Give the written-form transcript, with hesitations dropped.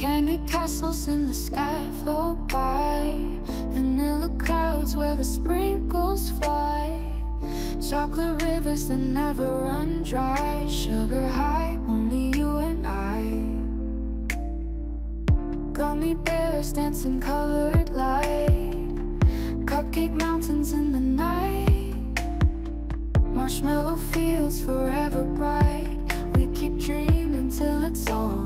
Candy castles in the sky flow by, vanilla clouds where the sprinkles fly, chocolate rivers that never run dry, sugar high, only you and I. Gummy bears dance in colored light, cupcake mountains in the night, marshmallow fields forever bright. We keep dreaming till it's all